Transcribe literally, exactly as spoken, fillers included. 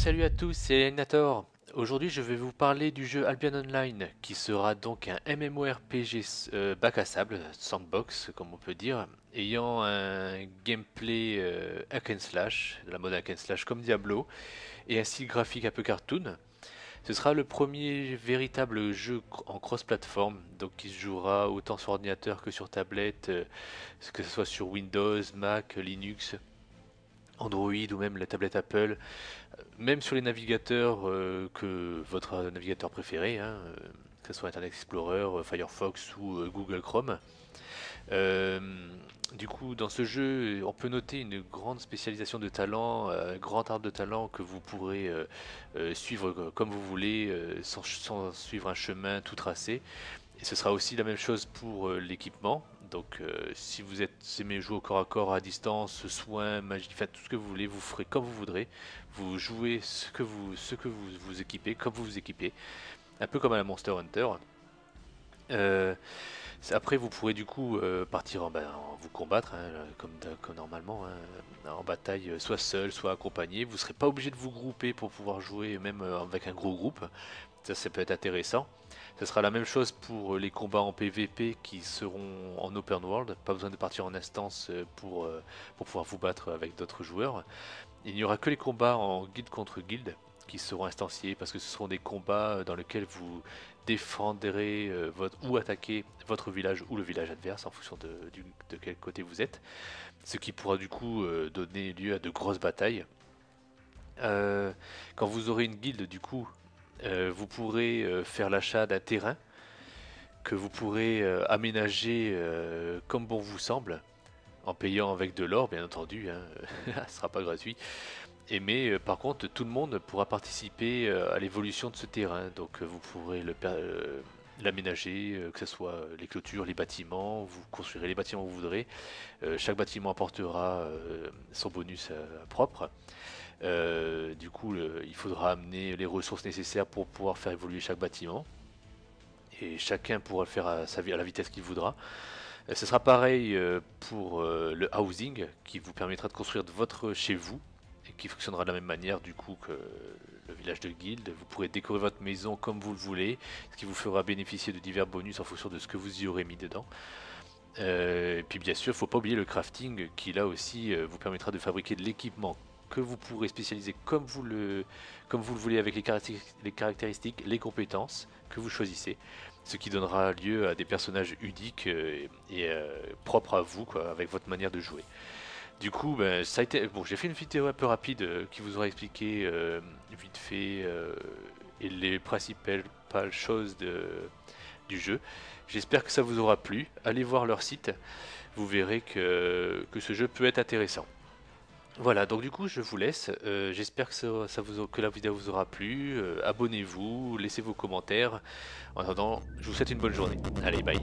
salut à tous, c'est Alienator. Aujourd'hui je vais vous parler du jeu Albion Online, qui sera donc un MMORPG euh, bac à sable, sandbox comme on peut dire, ayant un gameplay euh, hack and slash, de la mode hack and slash comme Diablo, et un style graphique un peu cartoon. Ce sera le premier véritable jeu en cross-platform, donc qui se jouera autant sur ordinateur que sur tablette, que ce soit sur Windows, Mac, Linux, Android ou même la tablette Apple, même sur les navigateurs euh, que votre navigateur préféré, hein, que ce soit Internet Explorer, Firefox ou euh, Google Chrome. Euh, du coup, dans ce jeu, on peut noter une grande spécialisation de talent, euh, grand art de talent que vous pourrez euh, euh, suivre comme vous voulez, euh, sans, sans suivre un chemin tout tracé. Et ce sera aussi la même chose pour euh, l'équipement. Donc, euh, si vous aimez jouer au corps à corps, à distance, soins, magie, faites tout ce que vous voulez, vous ferez comme vous voudrez. Vous jouez ce que vous, ce que vous vous équipez, comme vous vous équipez, un peu comme à la Monster Hunter. Euh, après vous pourrez du coup euh, partir en, ben, en vous combattre hein, comme, comme normalement hein, en bataille, soit seul soit accompagné. Vous ne serez pas obligé de vous grouper pour pouvoir jouer, même avec un gros groupe. Ça, ça peut être intéressant. Ce sera la même chose pour les combats en P V P qui seront en open world, pas besoin de partir en instance pour, pour pouvoir vous battre avec d'autres joueurs. Il n'y aura que les combats en guilde contre guilde qui seront instanciés, parce que ce seront des combats dans lesquels vous défendrez euh, votre, ou attaquez votre village ou le village adverse en fonction de, de, de quel côté vous êtes, ce qui pourra du coup euh, donner lieu à de grosses batailles. Euh, quand vous aurez une guilde, du coup, euh, vous pourrez euh, faire l'achat d'un terrain que vous pourrez euh, aménager euh, comme bon vous semble, en payant avec de l'or bien entendu, hein. Ce sera pas gratuit. Mais par contre, tout le monde pourra participer à l'évolution de ce terrain, donc vous pourrez le, euh, l'aménager, que ce soit les clôtures, les bâtiments, vous construirez les bâtiments que vous voudrez, euh, chaque bâtiment apportera euh, son bonus euh, propre. Euh, du coup, le, il faudra amener les ressources nécessaires pour pouvoir faire évoluer chaque bâtiment, et chacun pourra le faire à, sa, à la vitesse qu'il voudra. Euh, ce sera pareil euh, pour euh, le housing, qui vous permettra de construire votre chez vous, qui fonctionnera de la même manière du coup que le village de guilde. Vous pourrez décorer votre maison comme vous le voulez, ce qui vous fera bénéficier de divers bonus en fonction de ce que vous y aurez mis dedans. Euh, et puis bien sûr, il ne faut pas oublier le crafting, qui là aussi vous permettra de fabriquer de l'équipement que vous pourrez spécialiser comme vous le, comme vous le voulez, avec les caractéristiques, les caractéristiques, les compétences que vous choisissez, ce qui donnera lieu à des personnages uniques et, et euh, propres à vous, quoi, avec votre manière de jouer. Du coup, ben, ça a été... bon, j'ai fait une vidéo un peu rapide euh, qui vous aura expliqué euh, vite fait euh, et les principales choses de, du jeu. J'espère que ça vous aura plu. Allez voir leur site, vous verrez que, que ce jeu peut être intéressant. Voilà, donc du coup, je vous laisse. Euh, j'espère que, ça, ça vous, que la vidéo vous aura plu. Euh, abonnez-vous, laissez vos commentaires. En attendant, je vous souhaite une bonne journée. Allez, bye.